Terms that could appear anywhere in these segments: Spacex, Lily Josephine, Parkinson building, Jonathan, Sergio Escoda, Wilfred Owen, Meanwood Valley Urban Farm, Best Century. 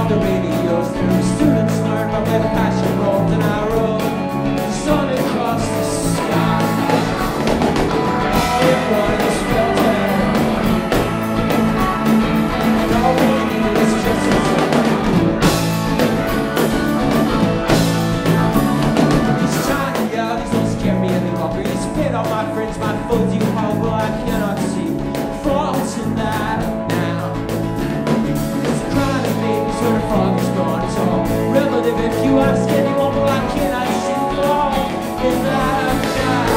on the radios. There were students learned by where the passion rolled and I rolled the sun across the sky. All it was is filter, and all we need is just a little. These shiny alleys don't scare me any longer. You spit on my fringe, my foes you hold, well I cannot see faults in that. If you ask anyone, well, I cannot see God in that child.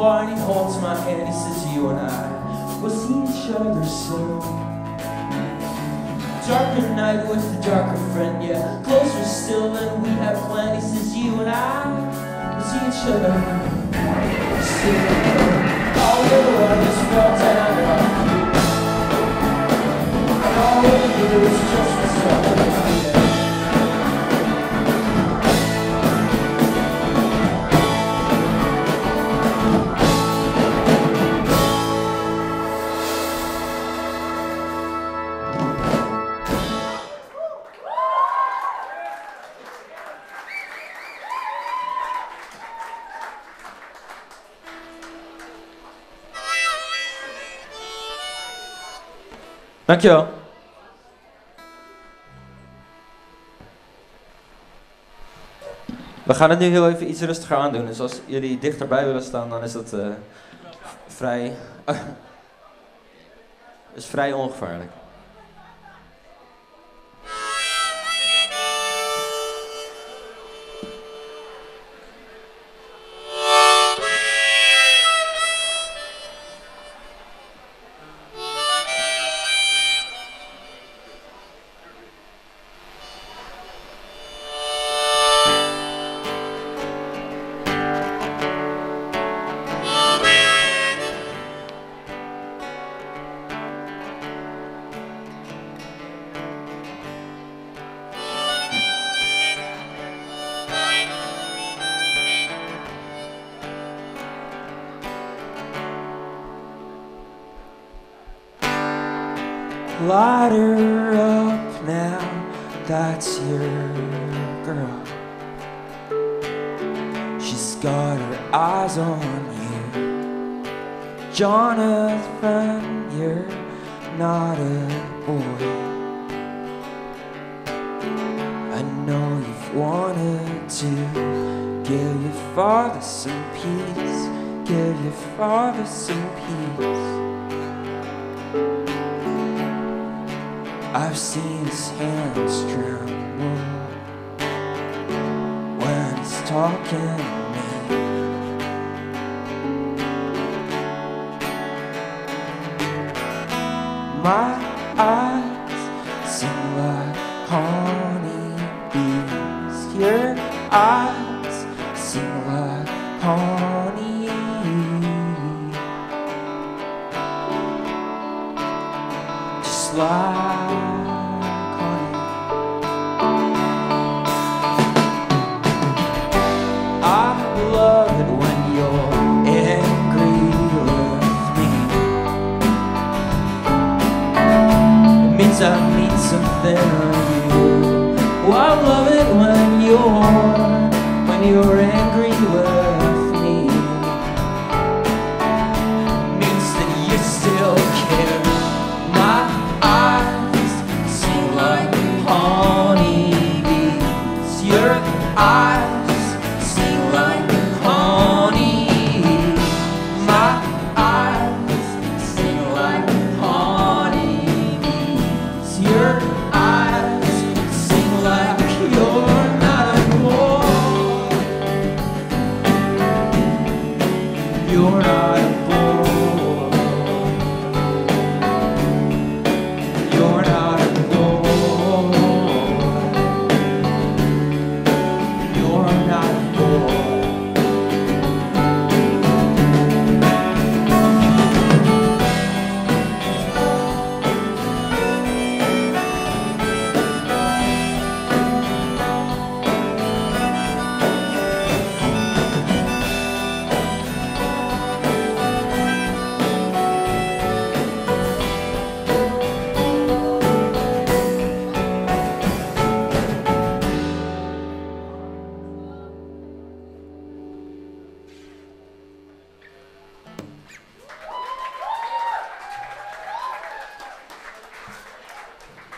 And he holds my hand, he says, you and I will see each other soon. Darker night with the darker friend, yeah, closer still than we have planned. He says, you and I will see each other soon. All we want is felt and I love. And all we do is just for something. Dankjewel. We gaan het nu heel even iets rustiger aandoen. Dus als jullie dichterbij willen staan, dan is dat vrij... is vrij ongevaarlijk. Light her up now, that's your girl. She's got her eyes on you. Jonathan, you're not a boy. I know you've wanted to give your father some peace. Give your father some peace. I've seen his hands tremble when he's talking to me. My eyes seem like honeybees. Your eyes seem like honey. Just like I need something of you. Oh, I love it when you're angry with me. Means that you still care. My eyes.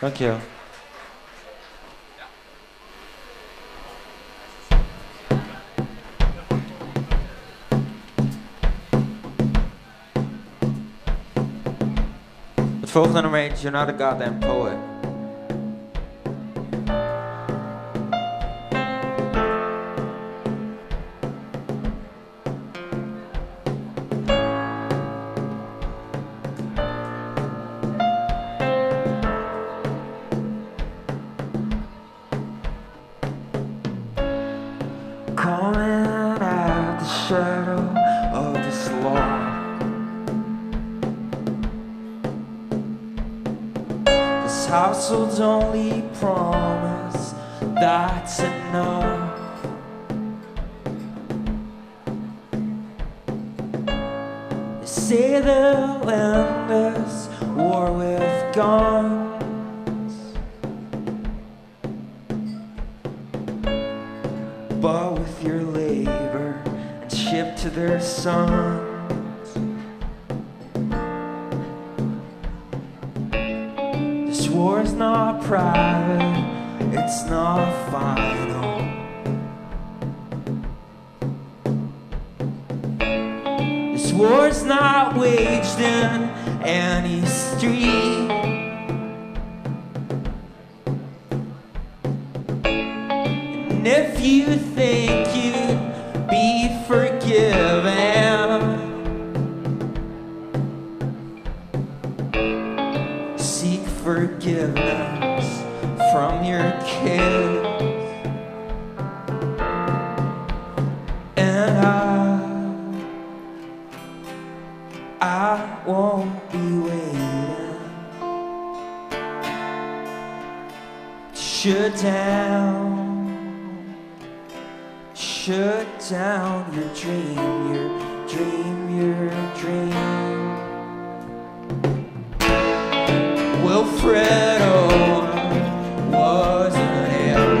Thank you. Het volgende nummer heet You're Not a Goddamn Poet. Households only promise that's enough. They say they'll end this war with guns, but with your labor and shipped to their sun. War's not private, it's not final. This war's not waged in any street. And if you think you'd be forgiven, forgiveness from your kids. And I won't be waiting. Shut down your dream, your dream, your dream. Wilfred Owen wasn't ill.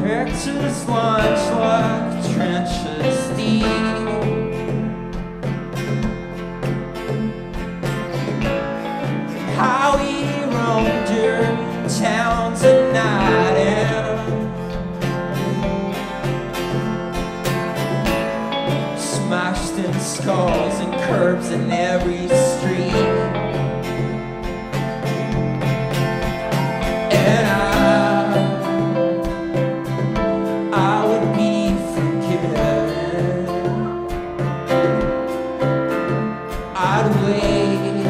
Texas lunch like trenches deep. How he roamed your towns at night and smashed in skulls and curbs in every street. And I would be forgiven. I'd wait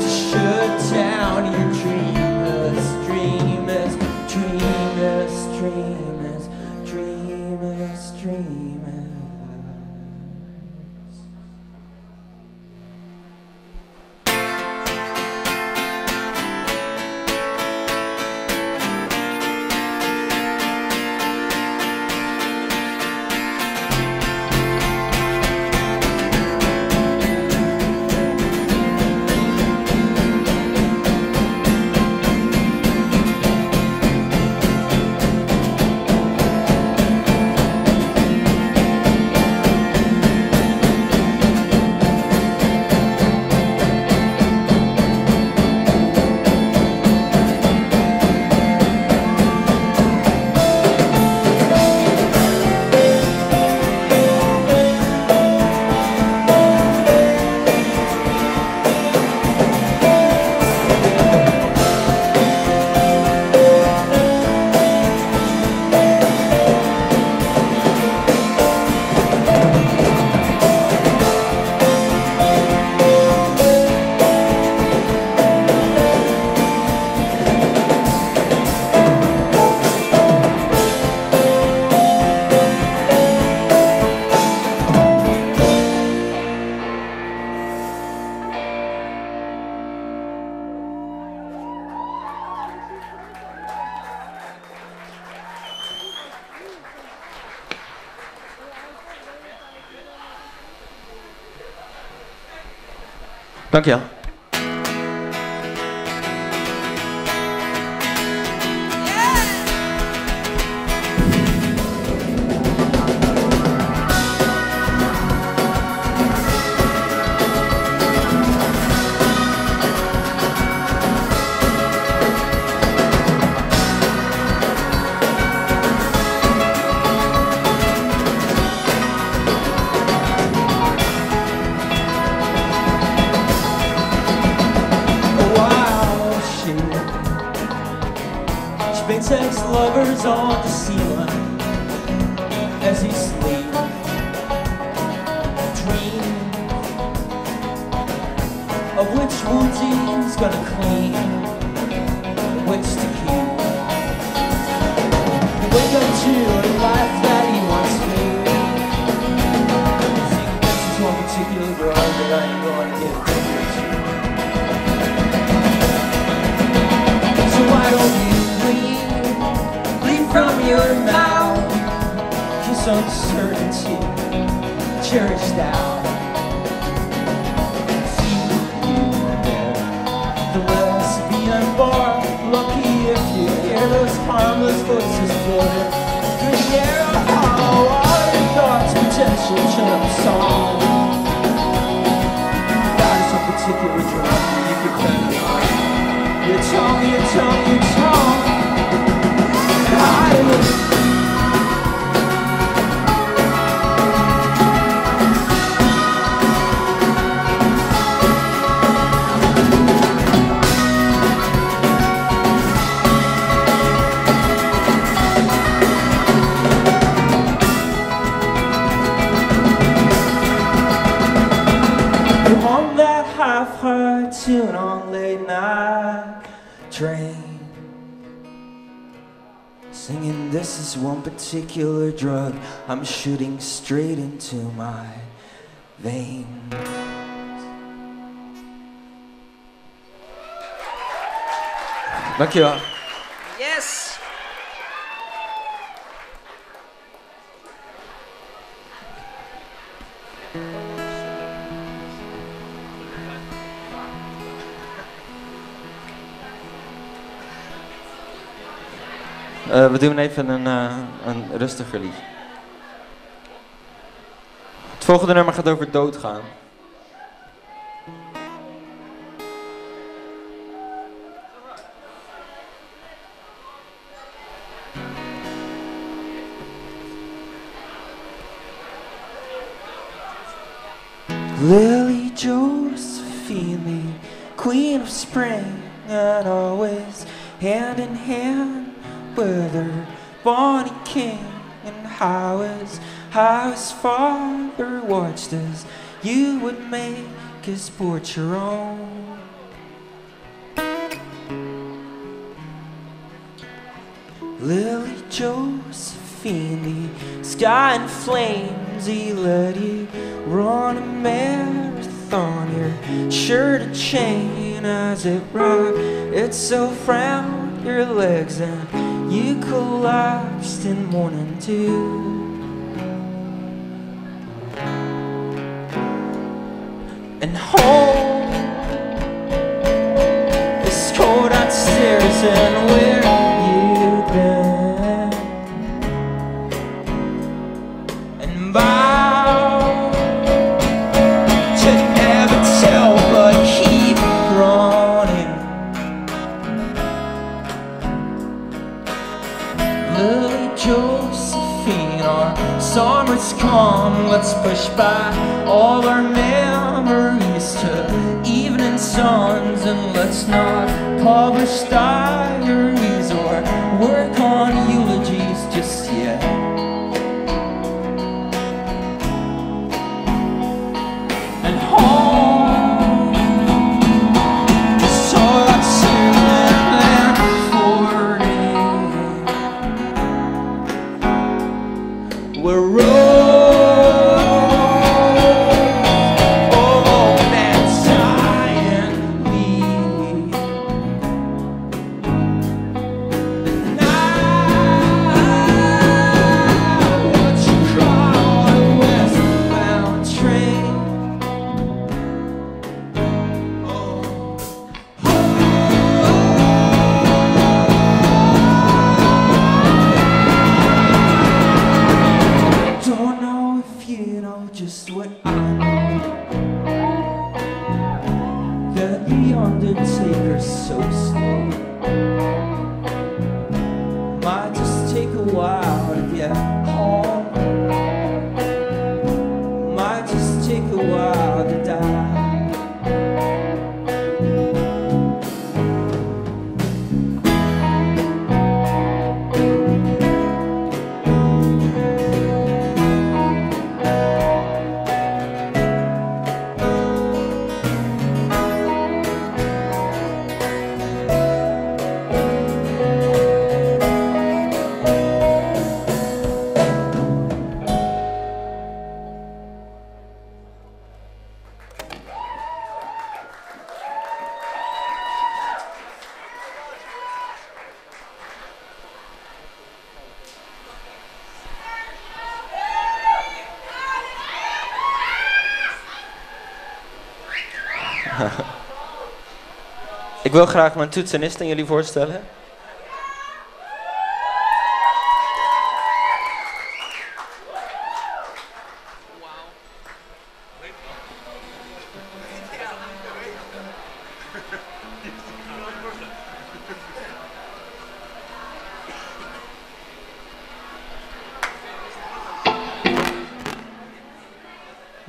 to shut down your dreamless, dreamless, dreamless, dreamless, dreamless, dreamless. Dank je wel. Spacex lovers on the ceiling as he sleeps. Dream of which routine's gonna clean, which to keep. You wake up to a life that he wants to live. See, this is one particular girl that I ain't gonna give privilege to. So why don't you from your mouth, kiss uncertainty, cherish doubt. See you there, the wells be unborn. Lucky if you hear those harmless voices floating through the air. Oh, all your thoughts, potential, shut up song. That is a particular drug that you can play on. Your tongue, your tongue, your tongue. You're on that half-heard tune on late night train, singing, this is one particular drug I'm shooting straight into my veins. Dank je wel. Yes! We doen even een rustiger liedje. Het volgende nummer gaat over doodgaan. Lily Josephine, queen of spring, and always hand in hand with her bonnie king, and how his father watched us. You would make his sport your own. Lily Josephine, the sky in flames, he let you run a marathon. Your shirt a chain as it rocked, it so frowned your legs and you collapsed in morning dew. And home is cold downstairs, and where you been? And bow to never tell, but keep running. Lily Josephine, our summer's come. Let's push by all our memories to evening suns, and let's not publish diaries or work on eulogies just yet. And home is all I see. We're roads all that silently, and I watch you cry on a westbound train. Oh, just what I know, that the undertaker's so slow, might just take a while to get home, might just take a while to die. Ik wil graag mijn toetsenist aan jullie voorstellen.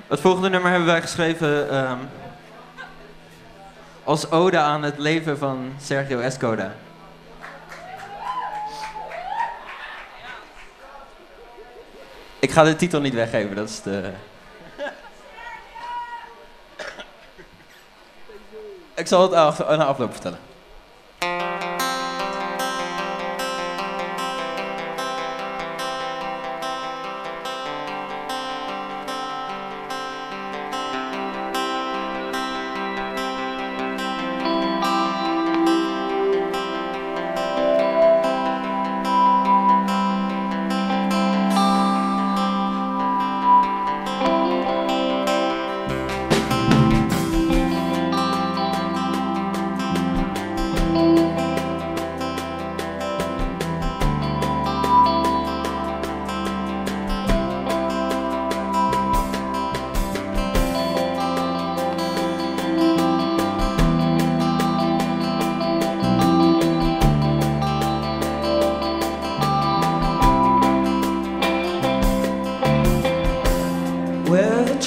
Het volgende nummer hebben wij geschreven als ode aan het leven van Sergio Escoda. Ik ga de titel niet weggeven, dat is de... Ik zal het na afloop vertellen.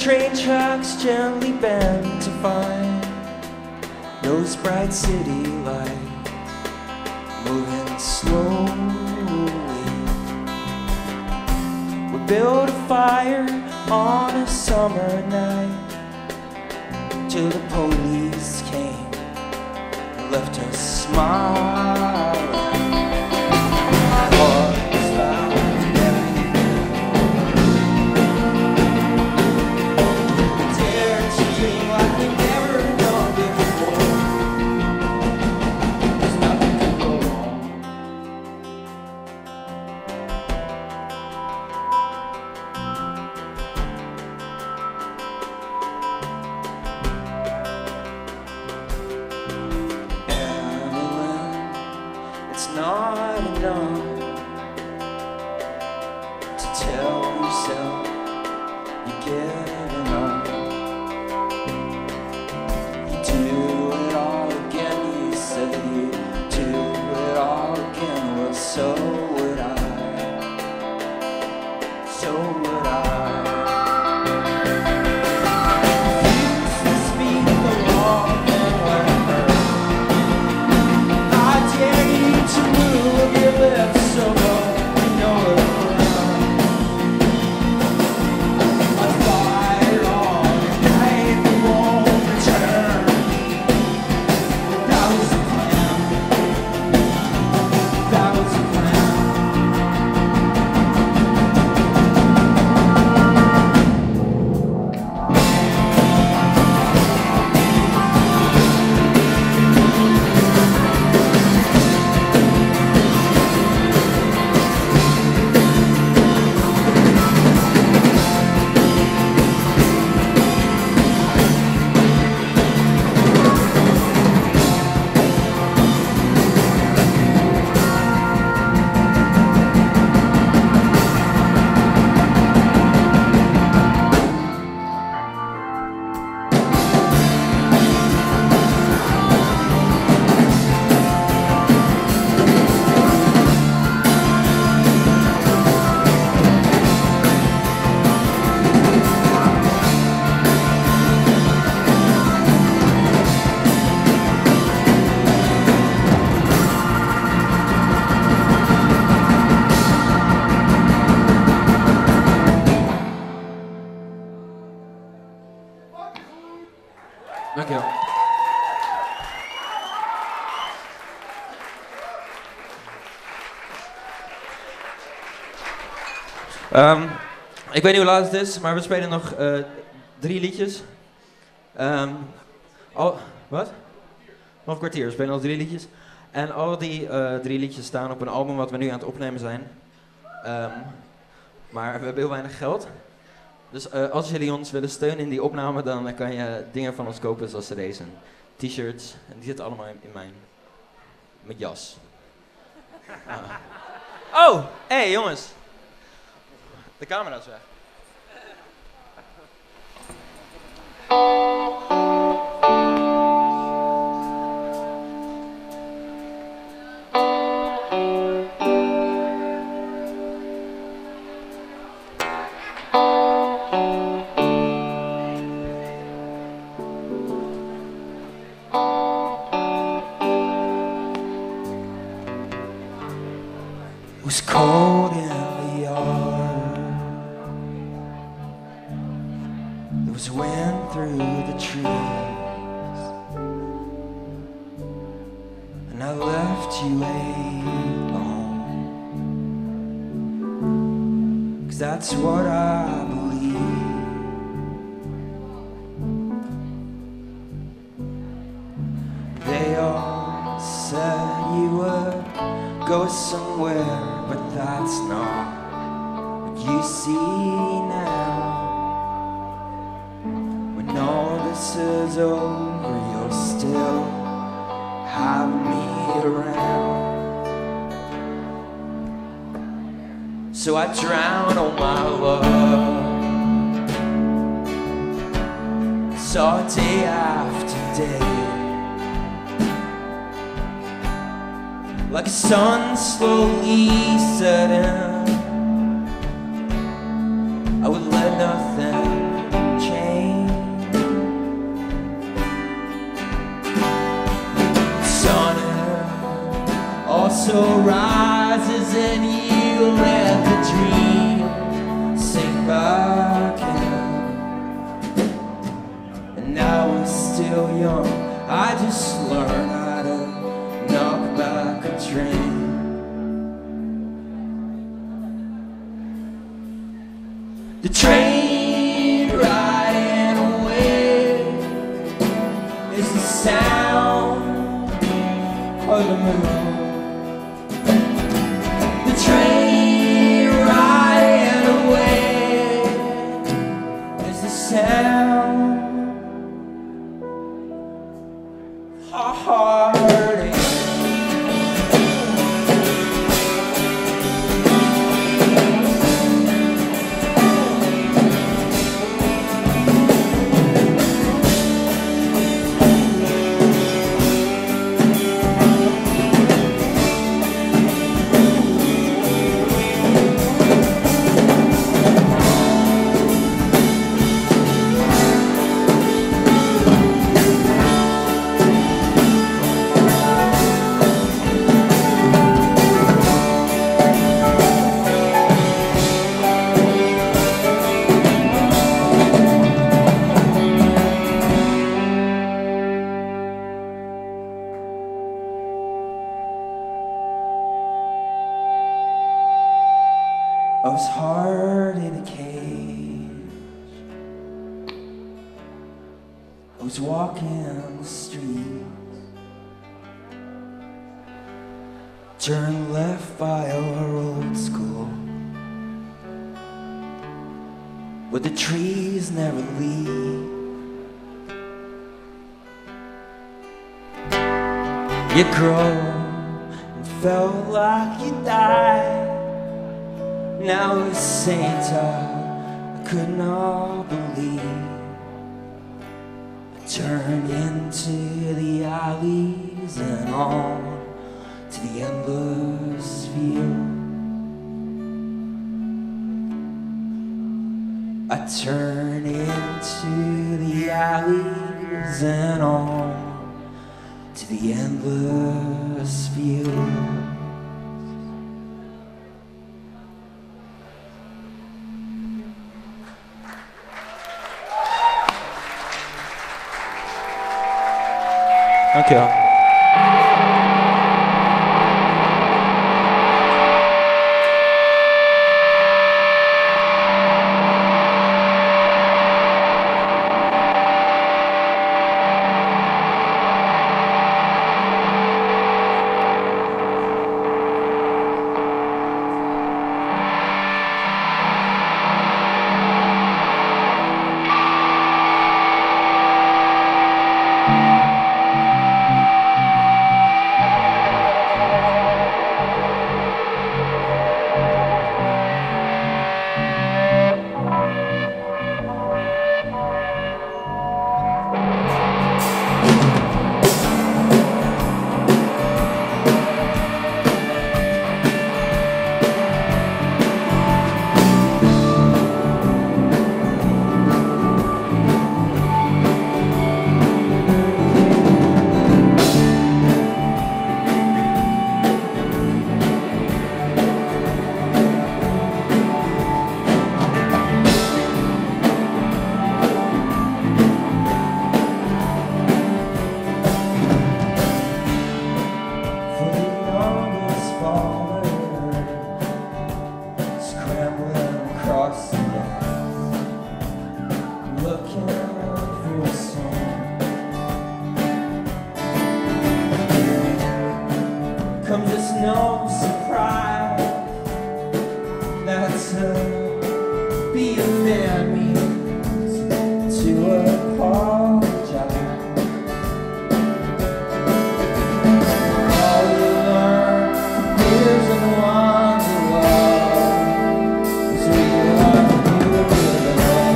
Train tracks gently bend to find those bright city lights moving slowly. We build a fire on a summer night till the police came and left us smiling. Dankjewel. Ik weet niet hoe laat het is, maar we spelen nog 3 liedjes. Wat? Nog een kwartier, we spelen nog 3 liedjes. En al die 3 liedjes staan op een album wat we nu aan het opnemen zijn. Maar we hebben heel weinig geld. Dus als jullie ons willen steunen in die opname, dan kan je dingen van ons kopen zoals deze. T-shirts, en die zitten allemaal in mijn jas. Oh, hey jongens. De camera is weg. Was cold in the yard. There was wind through the trees, and I left you alone, 'cause that's what I believe. They all said you would go somewhere, but that's not what you see now. When all this is over, you'll still have me around. So I drown all my love, saw day after day, like a sun slowly setting. I would let nothing change. The sun also rises and you let the dream sink back in. And I was still young, I just learned how to knock back a train. The train riding away is the sound of the moon. The train riding away is the sound of heartache. I was hard in a cage. I was walking on the streets, turned left by our old school, where the trees never leave. You grow and felt like you died. Now the saints I could not believe. I turned into the alleys and on to the endless field. I turned into the alleys and on to the endless field. Dankjewel. no surprise that to be a man means to apologize. All you learn from years and ones of love is we learn from you with love.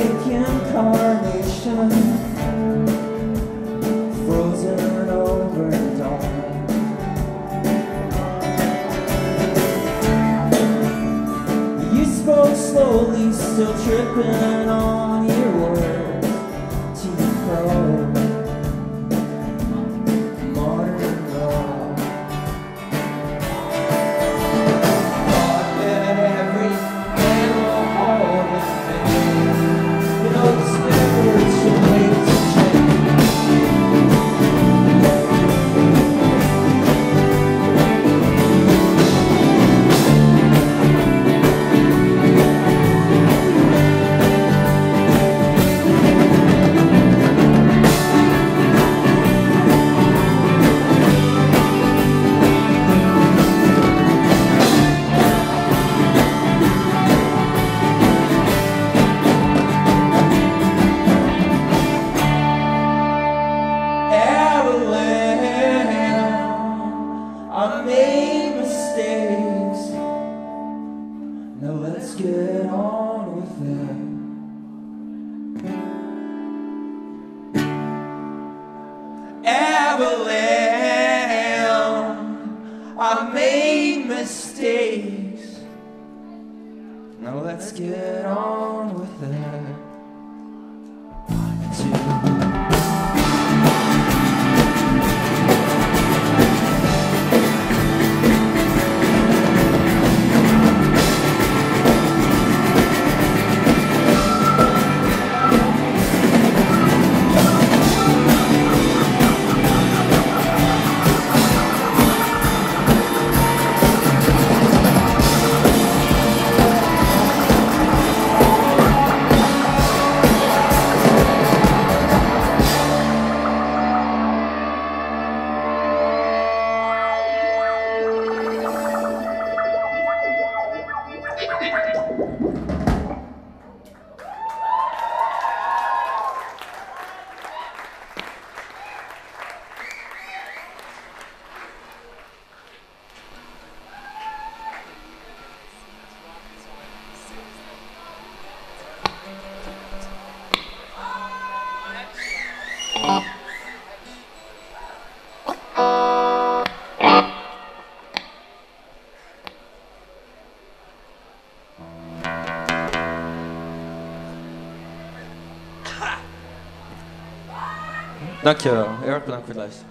Incarnation, frozen over dawn. You spoke slowly, still tripping on your words. To the pro modern law, thought that every man will hold a thing. I made mistakes. Now let's get on with it. I made mistakes. Now let's get on with it. Dankjewel, heel erg bedankt voor het luisteren.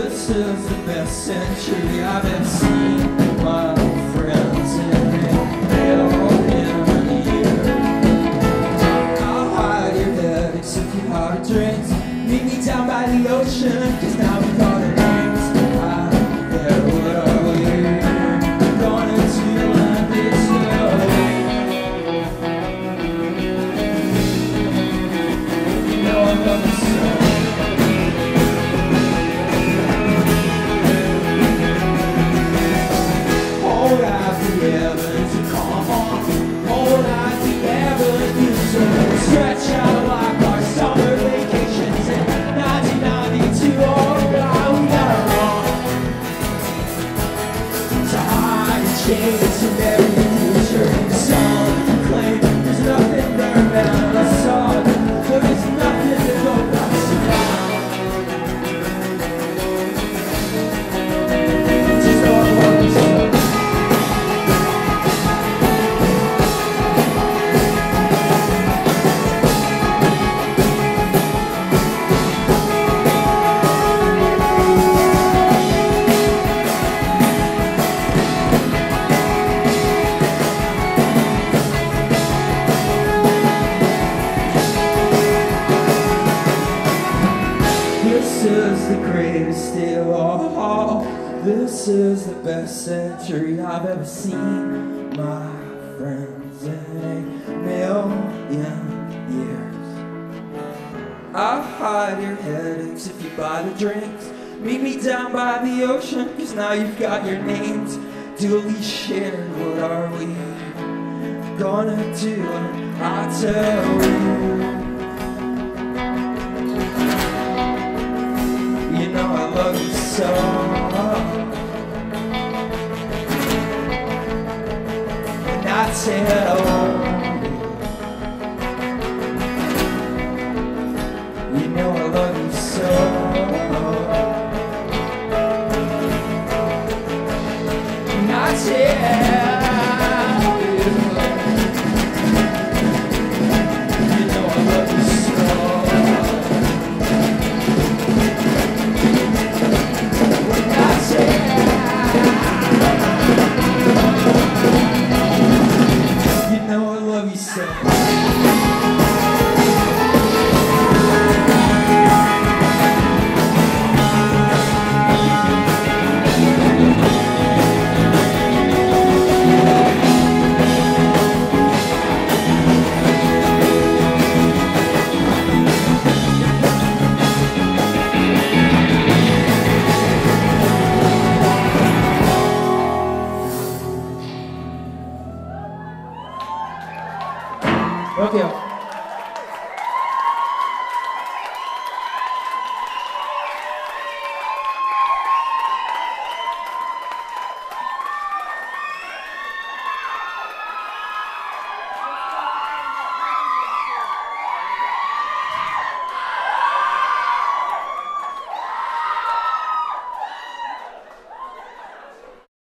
This is the best century I've ever seen. My friends in it, they'll in a year. I'll hide your headaches if you hard drinks. Meet me down by the ocean, cause now we're gonna baby, still. Oh, this is the best century I've ever seen, my friends, in a million years. I'll hide your headaches if you buy the drinks. Meet me down by the ocean, cause now you've got your names duly shared. What are we gonna do? I tell you, I love you so. And I tell you, you know I love you so. And I tell you, you know I love you so. Okay.